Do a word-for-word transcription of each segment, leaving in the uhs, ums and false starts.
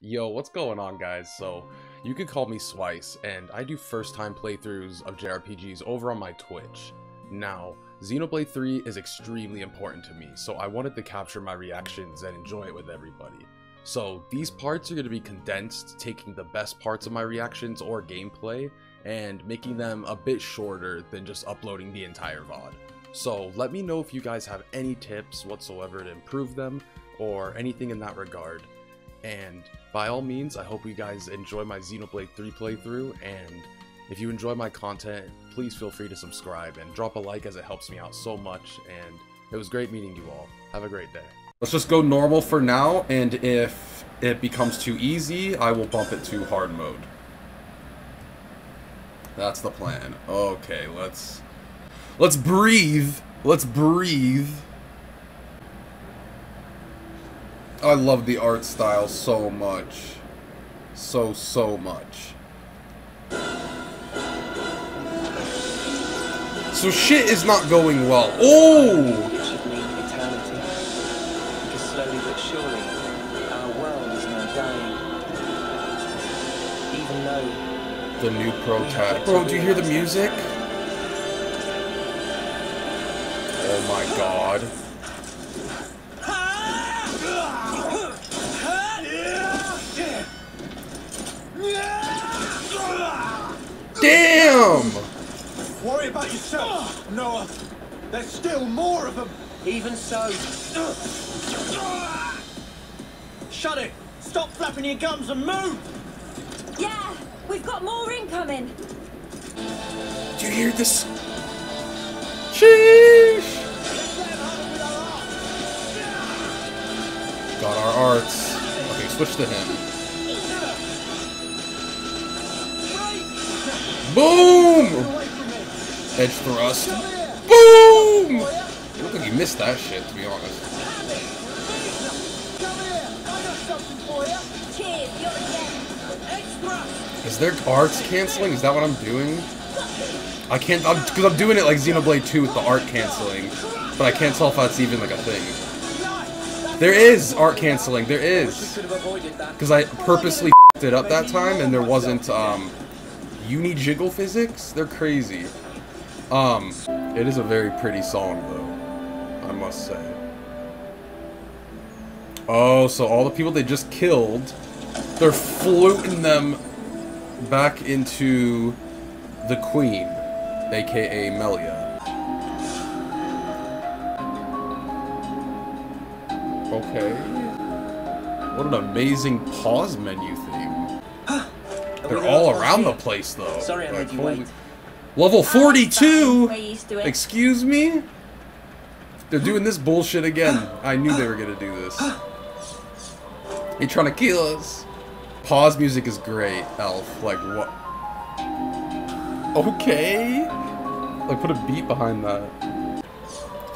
Yo, what's going on, guys? So you can call me Swice, and I do first-time playthroughs of J R P Gs over on my Twitch. Now, Xenoblade three is extremely important to me, so I wanted to capture my reactions and enjoy it with everybody. So these parts are going to be condensed, taking the best parts of my reactions or gameplay, and making them a bit shorter than just uploading the entire V O D. So let me know if you guys have any tips whatsoever to improve them, or anything in that regard. And by all means, I hope you guys enjoy my Xenoblade three playthrough, and if you enjoy my content, please feel free to subscribe and drop a like, as it helps me out so much, and it was great meeting you all. Have a great day. Let's just go normal for now, and if it becomes too easy, I will bump it to hard mode. That's the plan. Okay, let's... Let's breathe! Let's breathe! I love the art style so much. So, so much. So shit is not going well. Oh! The new protest. Bro, do you hear the music? Oh my god. Damn! Worry about yourself, Noah. There's still more of them. Even so. Shut it! Stop flapping your gums and move! Yeah, we've got more incoming. Do you hear this? Sheesh! Got our arts. Okay, switch to him. Boom! Edge thrust. Boom! It looked like you missed that shit, to be honest. Is there arts canceling? Is that what I'm doing? I can't, I'm, because I'm doing it like Xenoblade two with the art canceling, but I can't tell if that's even like a thing. There is art canceling, there is. Because I purposely f***ed it up that time, and there wasn't, um... Uni jiggle physics? They're crazy. Um, it is a very pretty song, though, I must say. Oh, so all the people they just killed, they're floating them back into the Queen, aka Melia. Okay. What an amazing pause menu thing. They're all around the place, though. Sorry, I made you wait. Level forty-two? Excuse me? They're doing this bullshit again. I knew they were gonna do this. They trying to kill us. Pause music is great, Elf. Like, what? Okay? Like, put a beat behind that.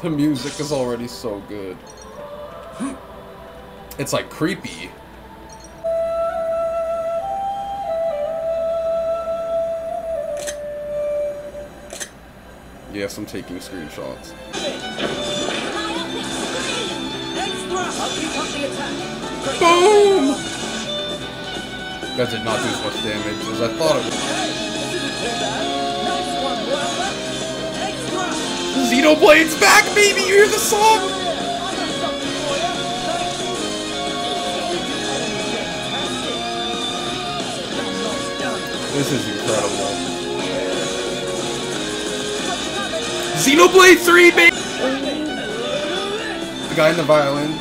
The music is already so good. It's, like, creepy. Yes, I'm taking screenshots. Boom! That did not do as much damage as I thought it would. Xenoblade's back, baby! You hear the song? This is incredible. Xenoblade three, baby! The guy in the violin.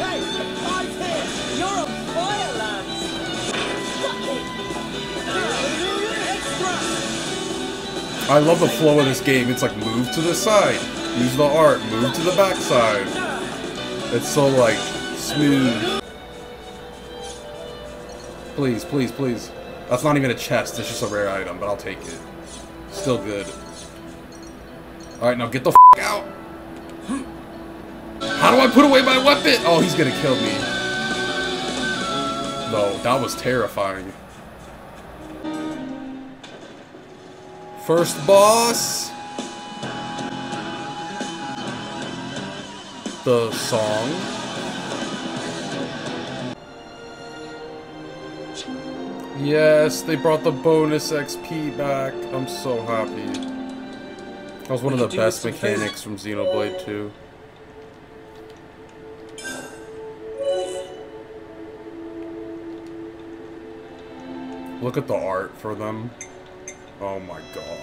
I love the flow of this game. It's like, move to the side, use the art, move to the backside. It's so, like, smooth. Please, please, please. That's not even a chest, it's just a rare item, but I'll take it. Still good. Alright, now get the f*** out! How do I put away my weapon? Oh, he's gonna kill me. No, that was terrifying. First boss! The song. damage. Yes, they brought the bonus X P back. I'm so happy. That was one of the best mechanics from Xenoblade two. Look at the art for them. Oh my god.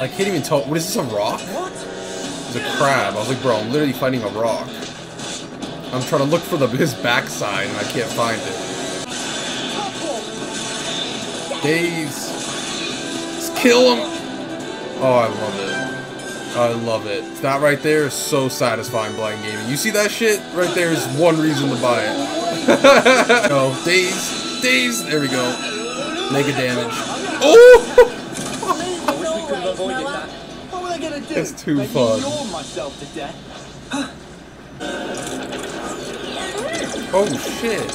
I can't even tell. What is this, a rock? It's a crab. I was like, bro, I'm literally fighting a rock. I'm trying to look for the his backside and I can't find it. Days. Let's kill him. Oh, I love it. I love it. That right there is so satisfying, Blind Gaming. You see that shit? Right there is one reason to buy it. No, days, days. There we go. Mega damage. Oh! It's too Maybe fun. To death. Huh. Oh shit.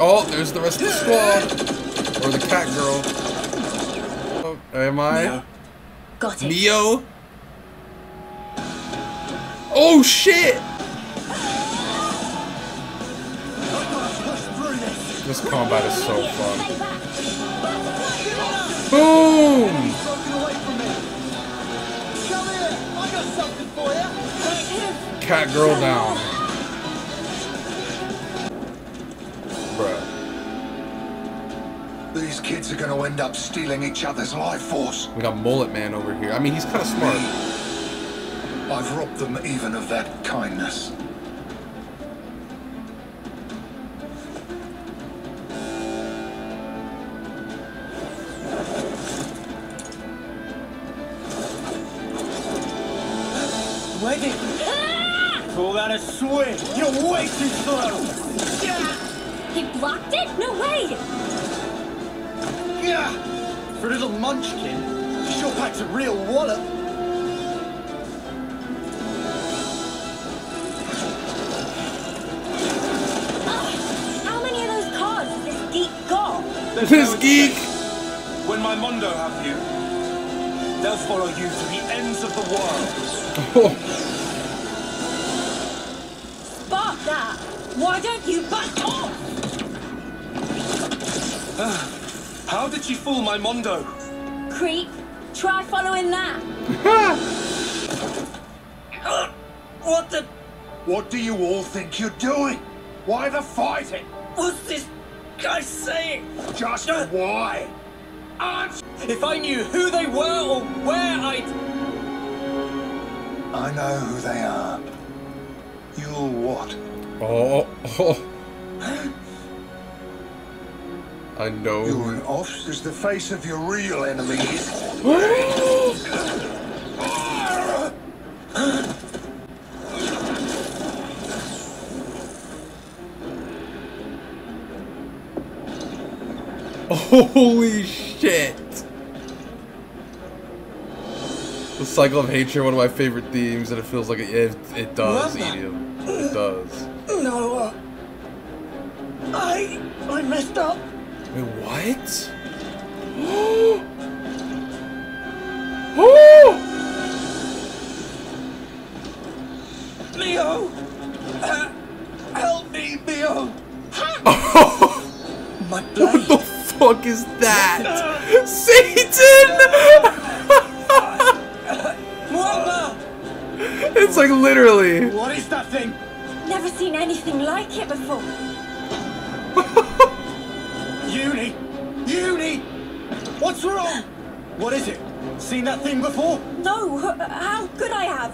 Oh, there's the rest of the squad. Or the cat girl. Oh, am I? No. Got it. Neo? Oh shit! This combat is so fun. Boom! Cat girl down. Bruh. These kids are going to end up stealing each other's life force. We got Mullet Man over here. I mean, he's kind of smart. I've robbed them even of that kindness. A swing. You're way too slow. Yeah. He blocked it? No way. Yeah. For little munchkin, he sure packs a real wallop. Oh, how many of those cards has this geek got? There's this no geek. Escape. When my Mondo have you, they'll follow you to the ends of the world. Oh. Why don't you back off? Uh, how did she fool my Mondo? Creep, try following that. uh, what the? What do you all think you're doing? Why the fighting? What's this guy saying? Just uh, why? Answer. If I knew who they were or where I'd... I know who they are. You'll what? Oh, oh. I know. You're an off is the face of your real enemy. Holy shit. The cycle of hatred, one of my favorite themes, and it feels like it it, it does eat him. It does. No, uh, I I messed up. Wait, what? Oh! Leo, uh, help me, Leo. My blood. What the fuck is that? Uh, Satan! Mama! It's like literally. What is that thing? Never seen anything like it before. Uni! Uni! What's wrong? What is it? Seen that thing before? No, how could I have?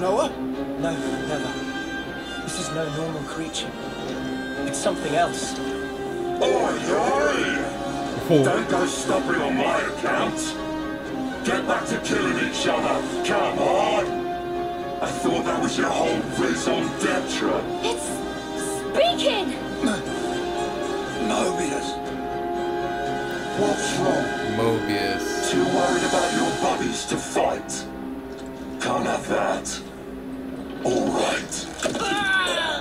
Noah? No, never. This is no normal creature. It's something else. Oh, oh. Don't go stopping on my account. Get back to killing each other. Come on! I thought that was your whole raison d'etre. It's speaking. Mobius. What's wrong? Mobius. Too worried about your buddies to fight. Can't have that. All right. Ah!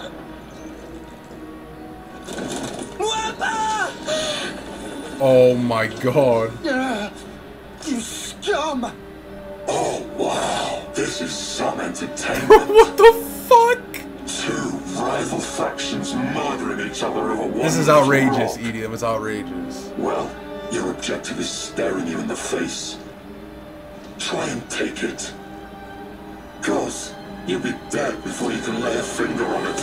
Oh my god. You scum. Oh. This is some entertainment. What the fuck? Two rival factions murdering each other over one. This is outrageous, Edie. It was outrageous. Well, your objective is staring you in the face. Try and take it. Cause you'll be dead before you can lay a finger on it.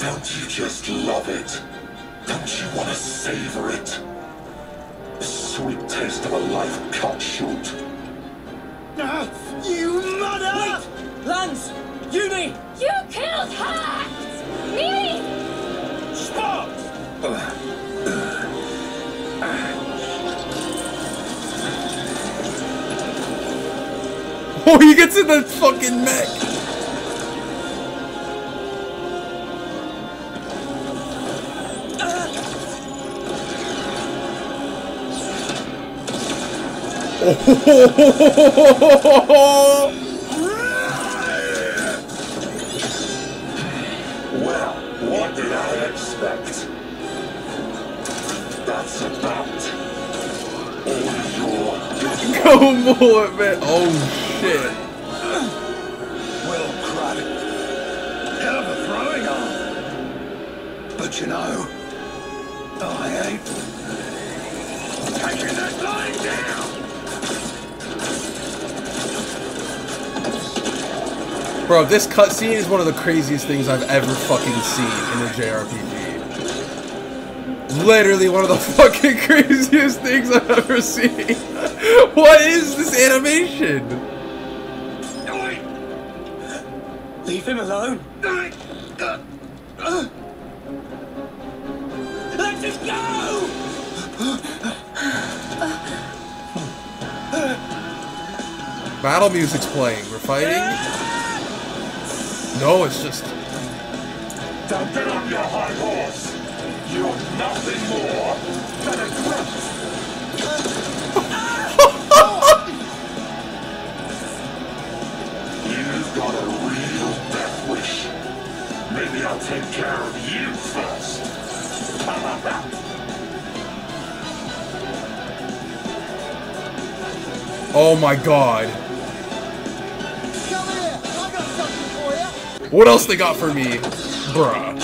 Don't you just love it? Don't you want to savor it? The sweet taste of a life cut short. Uh, you mother! Wait. Lance! Yumi! You killed her! Me! Stop! Uh, uh, uh. Oh, he gets in the fucking mech! Oh. Well, what did I expect? That's about all your... Go more, man! Oh, shit. Well, crud. Hell of a throwing arm. But you know, I ain't taking that line down. Bro, this cutscene is one of the craziest things I've ever fucking seen in a J R P G. Literally one of the fucking craziest things I've ever seen. What is this animation? Leave him alone. Let us go. Battle music's playing. We're fighting. No, it's just. Don't get on your high horse. You're nothing more than a crutch. You've got a real. Maybe I'll take care of you first. Oh my god. Come here. I got something for you. What else they got for me? Bruh.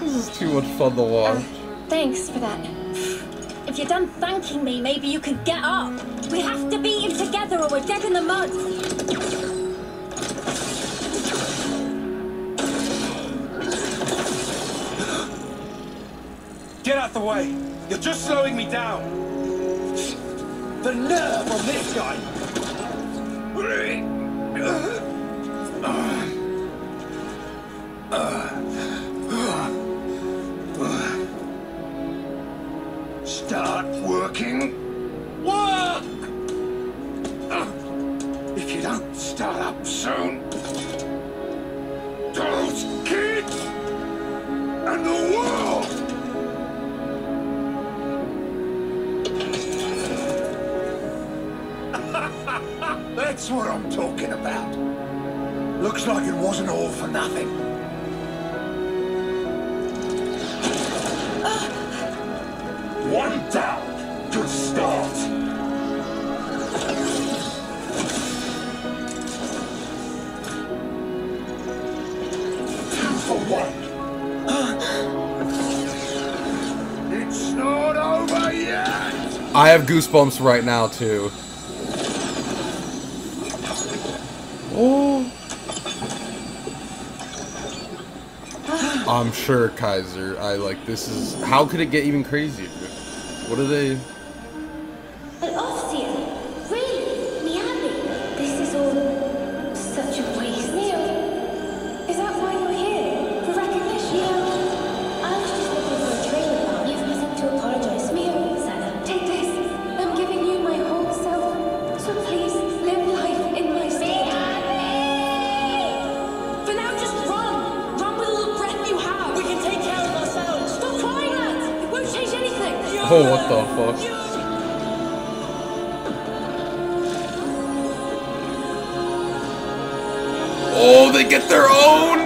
This is too much fun to watch. Uh, thanks for that. If you're done thanking me, maybe you could get up. We have to beat him together or we're dead in the mud. Get out the way! You're just slowing me down! The nerve on this guy! Start working. Work! If you don't start up soon, those kids and the world! That's what I'm talking about. Looks like it wasn't all for nothing. Uh. One down. Good start. Two for one. Uh. It's not over yet. I have goosebumps right now too. Oh. I'm sure, Kaiser. I like this is. How could it get even crazier? What are they? An officer, really, Miami. This is all such a waste. Neil, is that why you're here? For recognition? Neil, I was just looking for a trailer park. You have nothing to apologize, Neil. Sana, take this. I'm giving you my whole self. So please live life in my space. Oh, what the fuck? Oh, they get their own!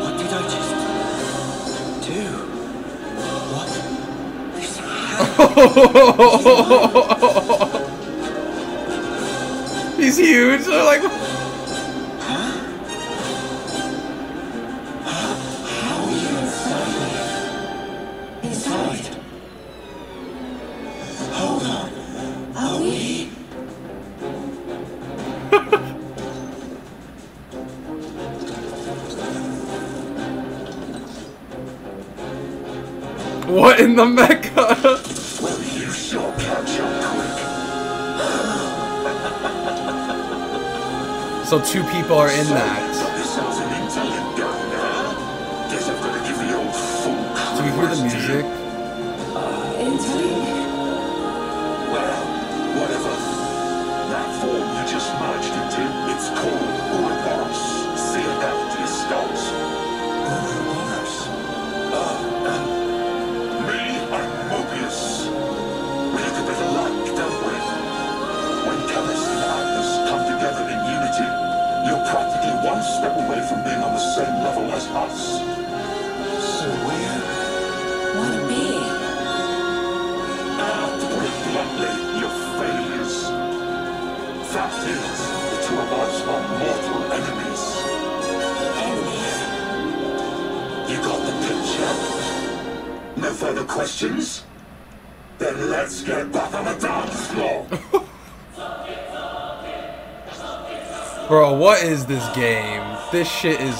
What did I just do? He's huge. They're like, what in the Mecca? Will you show capture quick? So two people are in that. Do we hear the music? Well, whatever. That form you just merged into, it's called Ouroboros. See it after the stars. One step away from being on the same level as us. So we're... What a being. And to put it bluntly, your failures. Fact is, the two of us are mortal enemies. Enemies? You got the picture? No further questions? Then let's get back on the dance floor. Bro, what is this game? This shit is...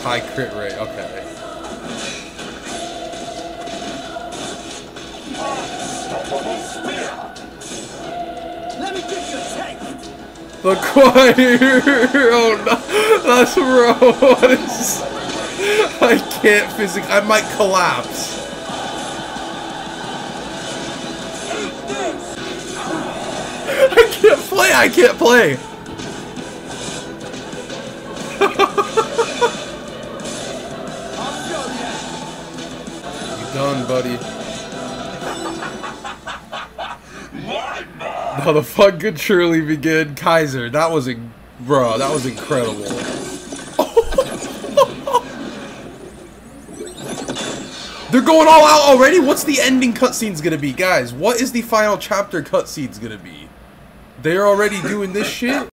high crit rate, okay. The choir! Oh no! That's bro, what is... I can't physically... I might collapse. Play, I can't play. You done, buddy? How the fuck could truly be good, Kaiser? That was a bro. That was incredible. They're going all out already. What's the ending cutscenes gonna be, guys? What is the final chapter cutscenes gonna be? They're already doing this shit?